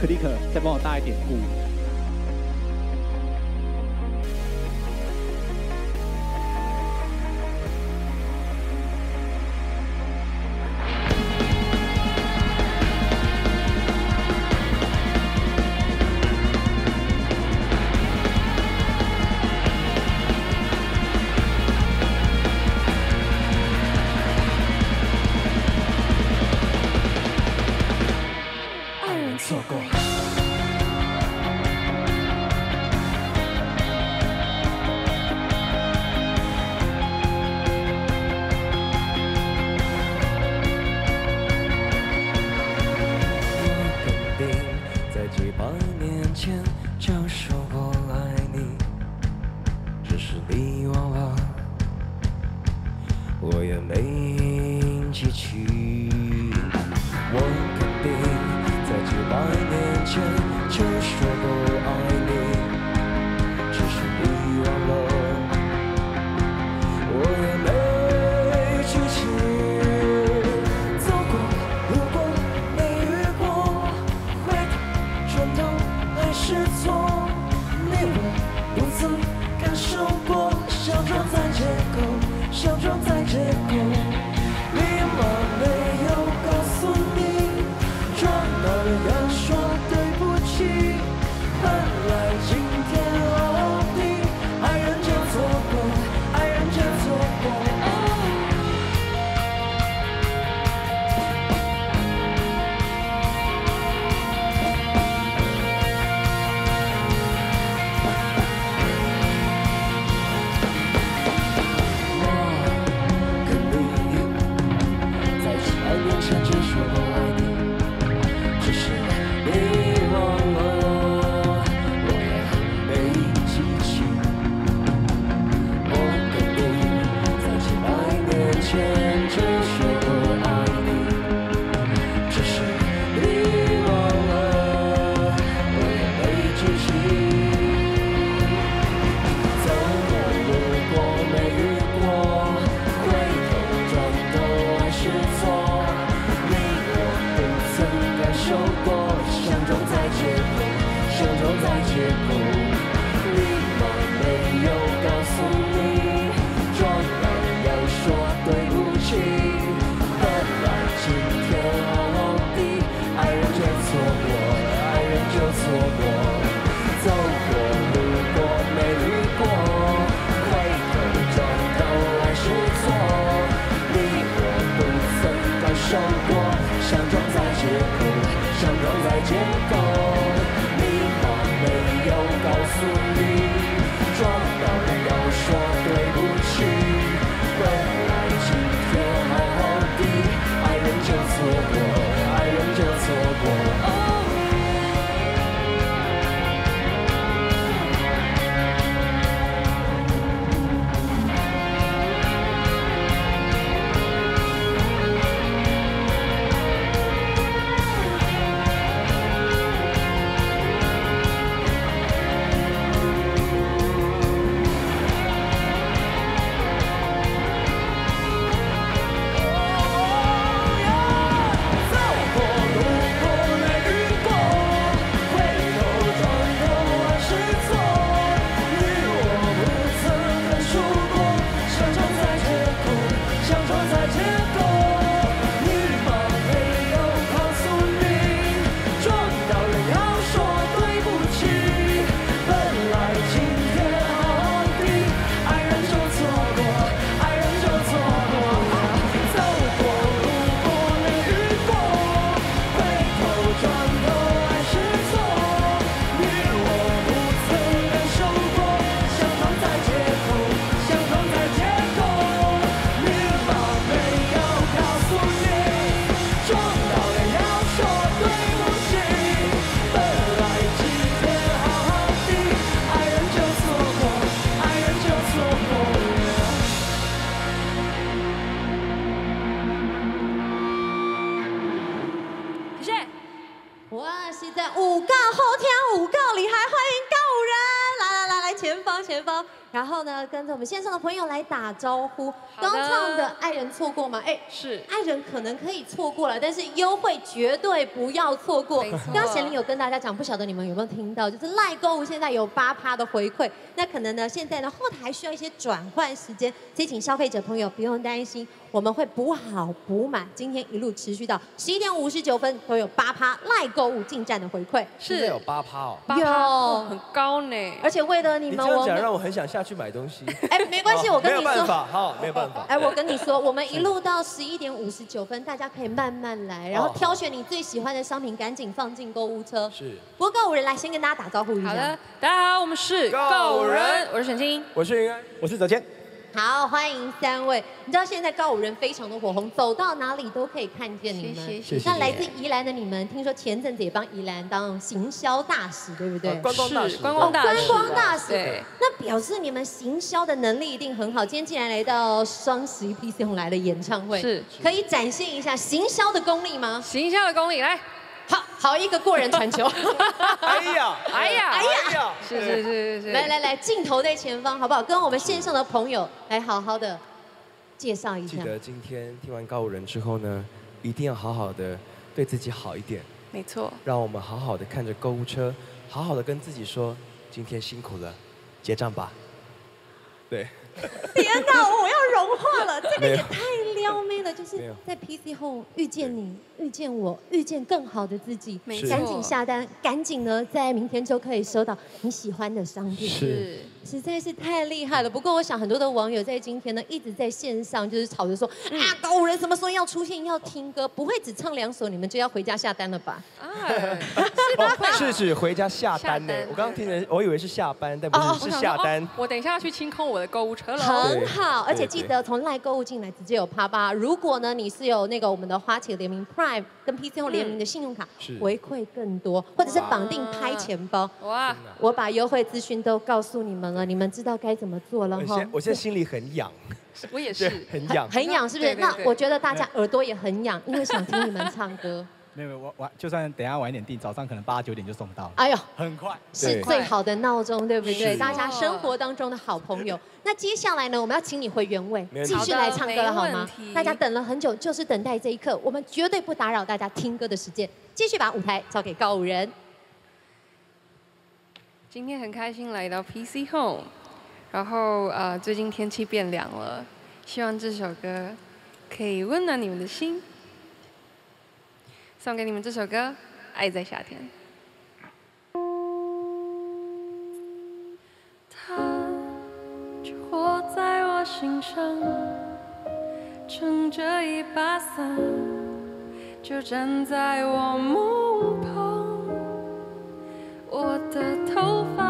clicker 再帮我大一点鼓。五告后天，五告厉害，欢迎告五人，来来来来，前方。到前方，然后呢，跟着我们线上的朋友来打招呼。刚唱的爱人错过吗？哎，是爱人可能可以错过了，但是优惠绝对不要错过。刚贤玲有跟大家讲，不晓得你们有没有听到，就是LINE购物现在有8%的回馈，那可能呢，现在呢后台还需要一些转换时间，所以请消费者朋友不用担心，我们会补好补满，今天一路持续到11:59都有8%LINE购物进站的回馈，是有8%哦，有很高呢，而且为了你们，你这样讲让我很想下去买东西。哎，没关系，我跟你说，没有办法，好，没有办法。哎，我跟你说，我们一路到11:59，大家可以慢慢来，然后挑选你最喜欢的商品，赶紧放进购物车。是。不过告五人来先跟大家打招呼一下。好的，大家好，我们是告五人，我是沈清，我是云安，我是泽谦。好，欢迎三位。你知道现在告五人非常的火红，走到哪里都可以看见你们。谢谢。那来自宜兰的你们，听说前阵子也帮宜兰当行销大使，对不对？观光大使。观光大使。观光大使。对。那表示你们行销的能力一定很好。今天既然来到双11 PChome 来的演唱会，是可以展现一下行销的功力吗？行销的功力，来。 好一个过人传球！哎呀，哎呀，哎呀！是。来，镜头在前方，好不好？跟我们线上的朋友来好好的介绍一下。记得今天听完告五人之后呢，一定要好好的对自己好一点。没错。让我们好好的看着购物车，好好的跟自己说：今天辛苦了，结账吧。对。天哪，我要融化了！这个也太撩妹了，就是在 PChome 遇见你，遇见我，遇见更好的自己。赶紧下单，赶紧呢，在明天就可以收到你喜欢的商品。是，实在是太厉害了。不过我想很多的网友在今天呢，一直在线上就是吵着说啊，告五人什么时候要出现，要听歌，不会只唱2首你们就要回家下单了吧？是指回家下单呢？我刚刚听人，我以为是下班，但不是，是下单。我等一下要去清空我的购物车。 很好，而且记得从LINE购物进来直接有8%。如果呢你是有那个我们的花旗联名 Prime 跟 PChome 联名的信用卡，回馈更多，或者是绑定拍钱包。哇！我把优惠资讯都告诉你们了，你们知道该怎么做了哈。我现在心里很痒，我也是很痒，很痒是不是？那我觉得大家耳朵也很痒，因为想听你们唱歌。 没有，我就算等一下晚一点订，早上可能8、9点就送到了。哎呦，很快，是最好的闹钟，对不对？大家生活当中的好朋友。那接下来呢，我们要请你回原位，继续来唱歌了，好吗？大家等了很久，就是等待这一刻，我们绝对不打扰大家听歌的时间，继续把舞台交给告五人。今天很开心来到 PChome， 然后最近天气变凉了，希望这首歌可以温暖你们的心。 送给你们这首歌《爱在夏天》。他就活在我心上，撑着一把伞，就站在我梦旁。我的头发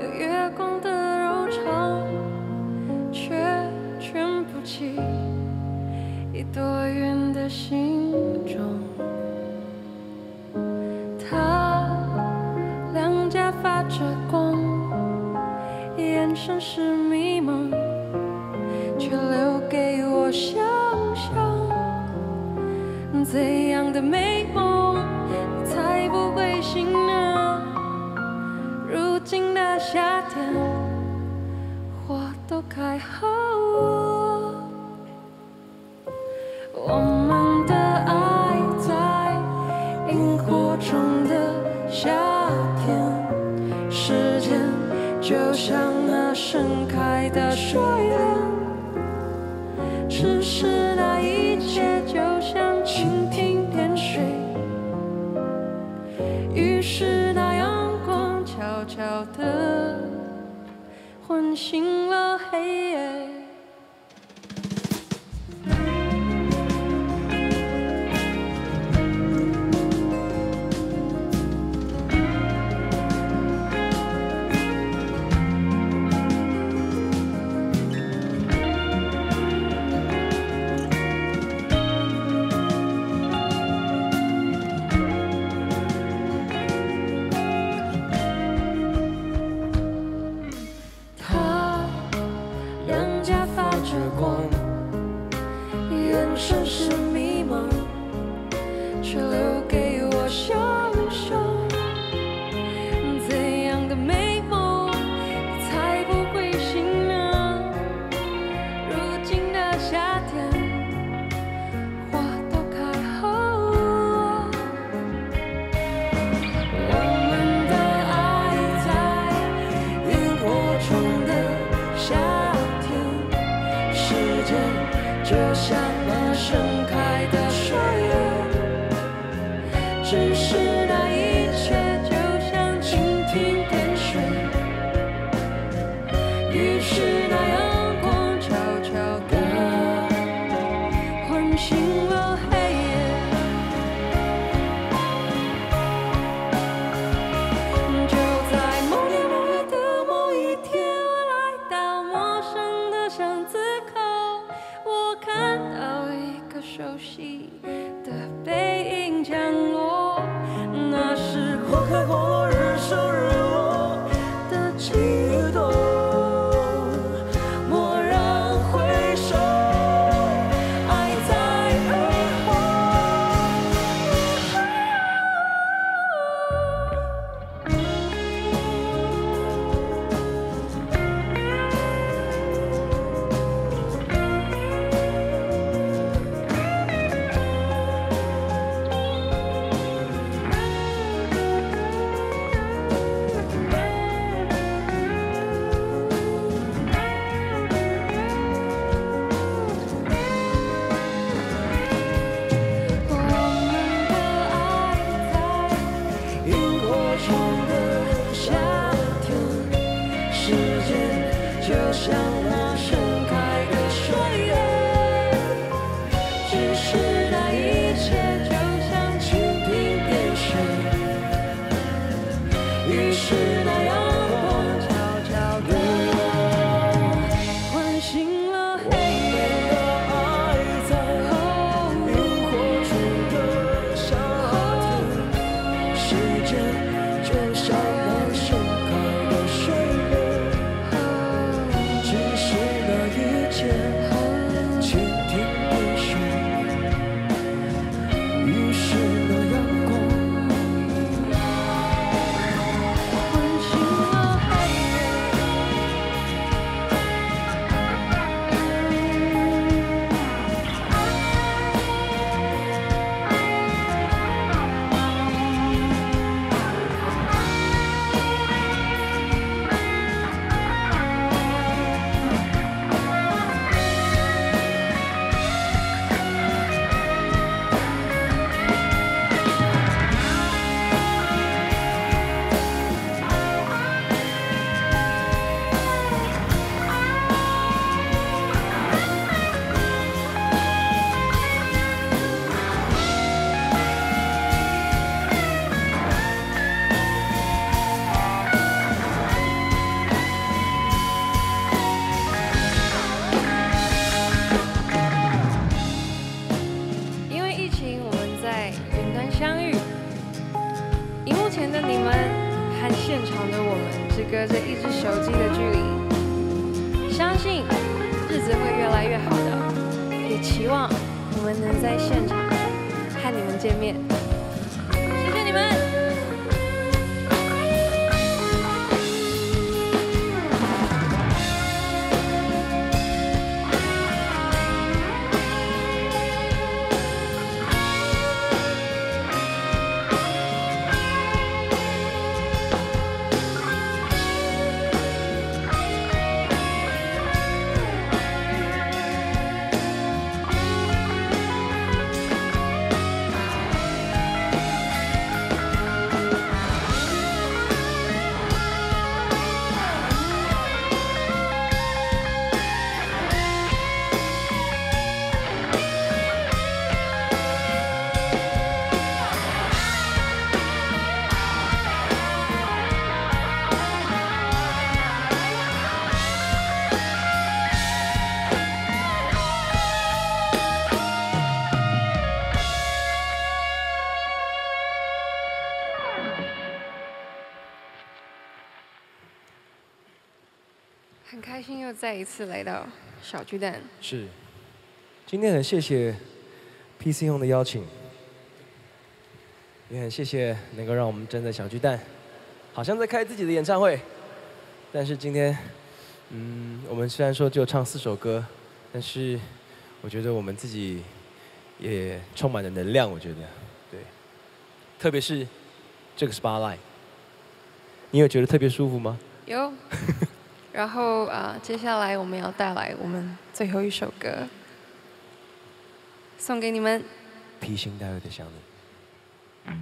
有月光的柔长，却卷不起一朵云的形状。 眼神是迷茫，却留给我想象。怎样的美梦你才不会醒呢？如今的夏天，花都开好了。我们的爱在萤火虫的夏。 就像那盛开的水莲，只是那一切就像蜻蜓点水。于是那阳光悄悄地唤醒了黑夜。 才。像那盛开的衰叶，只是那一切就像蜻蜓点水。于是那阳光悄悄地唤醒了黑夜。就在某年某月的某一天，我来到陌生的巷子口。 看到一个熟悉的背影降落，那是或开或落、日升日落的悸动，蓦然回首，爱在耳后。隔着一只手机的距离，相信日子会越来越好的，也期望我们能在现场和你们见面。谢谢你们。 很开心又再一次来到小巨蛋。是，今天很谢谢 PChome 的邀请，也很谢谢能够让我们站在小巨蛋，好像在开自己的演唱会。但是今天，我们虽然说只有唱4首歌，但是我觉得我们自己也充满了能量。我觉得，对，特别是这个 Spotlight， 你有觉得特别舒服吗？有。然后接下来我们要带来我们最后一首歌。送给你们。披星戴月的想你。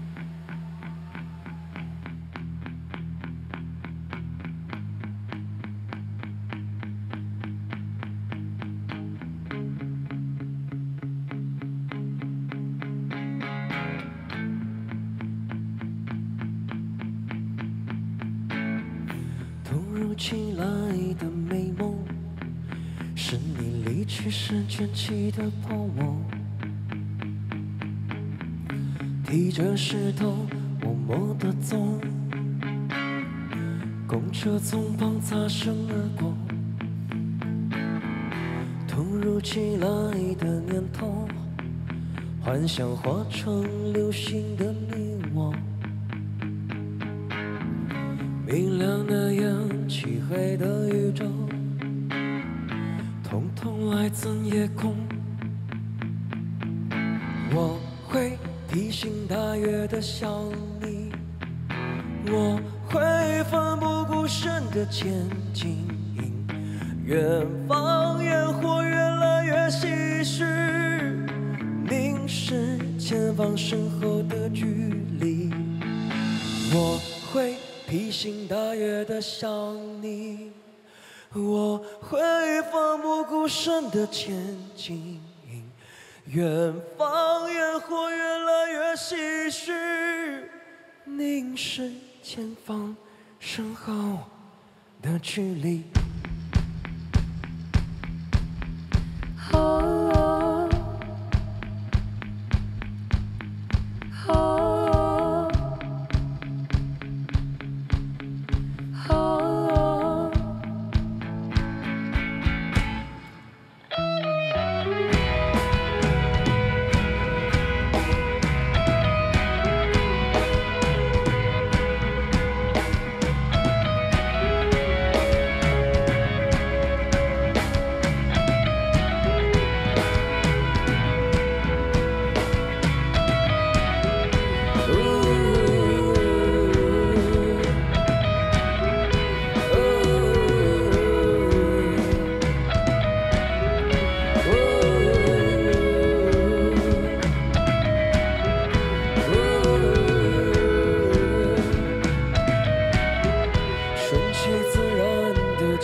突如其来的美梦，是你离去时卷起的泡沫。 提着石头，默默地走，公车从旁擦身而过。突如其来的念头，幻想化成流星的你我，明亮那样漆黑的宇宙，统统来自夜空。我会。 披星戴月的想你，我会奋不顾身的前进，远方烟火越来越唏嘘，凝视前方身后的距离。我会披星戴月的想你，我会奋不顾身的前进。 远方烟火越来越唏嘘，凝视前方身后的距离。哦哦哦哦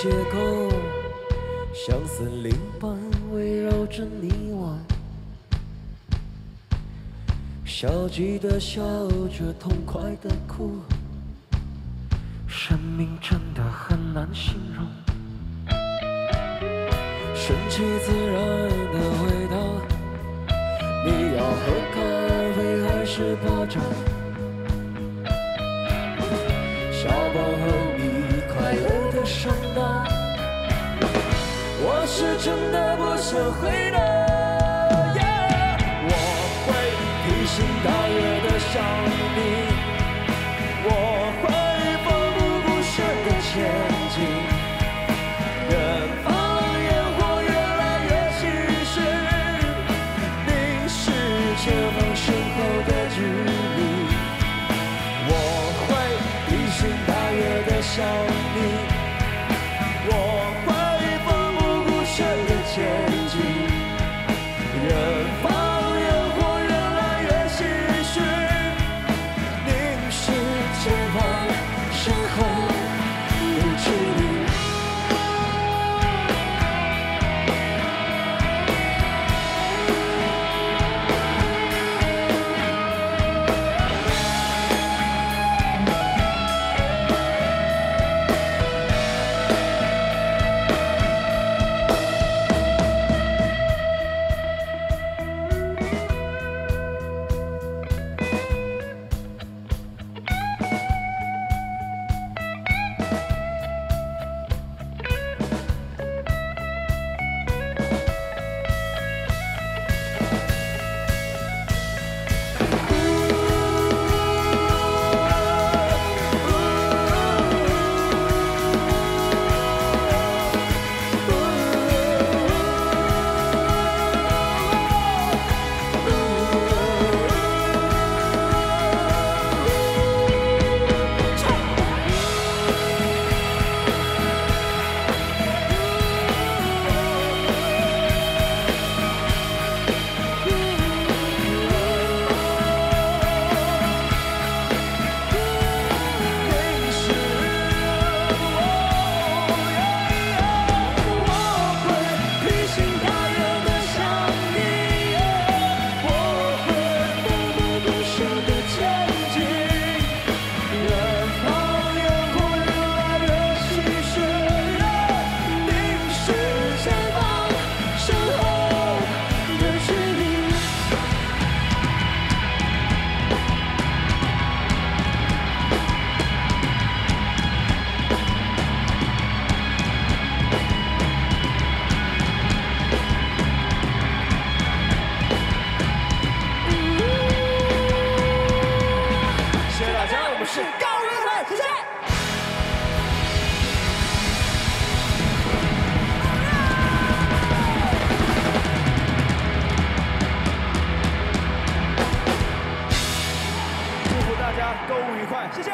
结构像森林般围绕着你我，消极的笑着，痛快的哭，生命真的很难形容。顺其自然的味道，你要喝咖啡还是泡茶？小宝和你快乐。 上当，我是真的不想回答。我会披星戴月的想你，我会奋不顾身的前进。远方烟火越来越唏嘘，凝视前方身后的距离。我会披星戴月的想你。 我会奋不顾身的前进。购物愉快，谢谢。